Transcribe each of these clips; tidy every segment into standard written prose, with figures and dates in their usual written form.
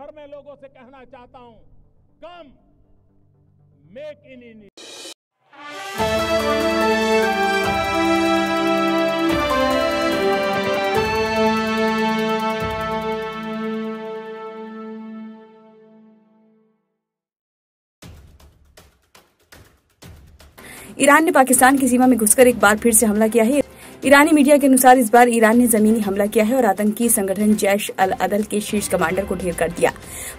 हर मैं लोगों से कहना चाहता हूं, come make in India. Iran ने पाकिस्तान की सीमा में घुसकर एक बार फिर से हमला किया है। ईरानी मीडिया के अनुसार इस बार ईरान ने जमीनी हमला किया है और आतंकी संगठन जैश अल अदल के शीर्ष कमांडर को ढेर कर दिया।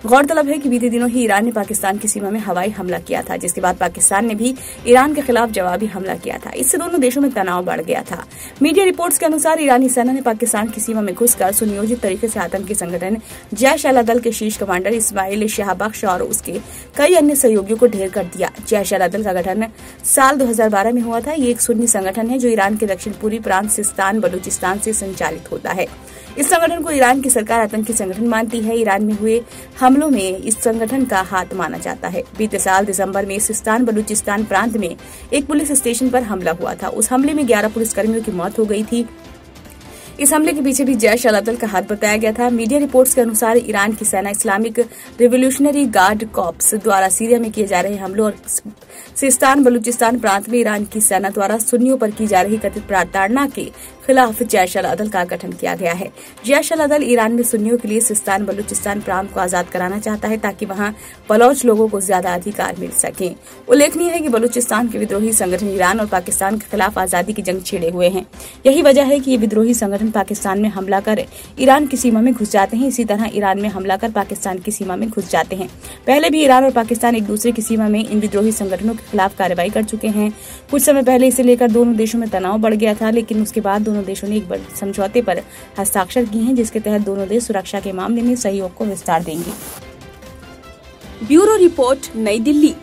गौरतलब है कि बीते दिनों ही ईरान ने पाकिस्तान की सीमा में हवाई हमला किया था, जिसके बाद पाकिस्तान ने भी ईरान के खिलाफ जवाबी हमला किया था। इससे दोनों देशों में तनाव बढ़ गया था। मीडिया रिपोर्ट्स के अनुसार ईरानी सेना ने पाकिस्तान की सीमा में घुसकर सुनियोजित तरीके से आतंकी संगठन जैश अल अदल के शीर्ष कमांडर इस्माइल शहबख्श और उसके कई अन्य सहयोगियों को ढेर कर दिया। जैश अल अदल का गठन साल 2012 में हुआ था। ये एक सुन्नी संगठन है जो ईरान के दक्षिण पूर्वी सिस्तान बलूचिस्तान से संचालित होता है। इस संगठन को ईरान की सरकार आतंकी संगठन मानती है। ईरान में हुए हमलों में इस संगठन का हाथ माना जाता है। बीते साल दिसंबर में सिस्तान बलूचिस्तान प्रांत में एक पुलिस स्टेशन पर हमला हुआ था। उस हमले में 11 पुलिसकर्मियों की मौत हो गई थी। इस हमले के पीछे भी जैश अल अदल का हाथ बताया गया था। मीडिया रिपोर्ट्स के अनुसार ईरान की सेना इस्लामिक रिवोल्यूशनरी गार्ड कॉर्प्स द्वारा सीरिया में किए जा रहे हमलों और सिस्तान बलूचिस्तान प्रांत में ईरान की सेना द्वारा सुन्नियों पर की जा रही कथित प्रताड़ना के खिलाफ जैश अल अदल का गठन किया गया है। जैश अल अदल ईरान में सुन्नियों के लिए सिस्तान बलूचिस्तान प्रांत को आजाद कराना चाहता है ताकि वहां बलोच लोगों को ज्यादा अधिकार मिल सके। उल्लेखनीय है कि बलूचिस्तान के विद्रोही संगठन ईरान और पाकिस्तान के खिलाफ आजादी की जंग छेड़े हुए हैं। यही वजह है कि ये विद्रोही संगठन पाकिस्तान में हमला कर ईरान की सीमा में घुस जाते हैं। इसी तरह ईरान में हमला कर पाकिस्तान की सीमा में घुस जाते हैं। पहले भी ईरान और पाकिस्तान एक दूसरे की सीमा में इन विद्रोही संगठनों के खिलाफ कार्रवाई कर चुके हैं। कुछ समय पहले इसे लेकर दोनों देशों में तनाव बढ़ गया था, लेकिन उसके बाद दोनों देशों ने एक बड़े समझौते पर हस्ताक्षर किए हैं, जिसके तहत दोनों देश सुरक्षा के मामले में सहयोग को विस्तार देंगे। ब्यूरो रिपोर्ट, नई दिल्ली।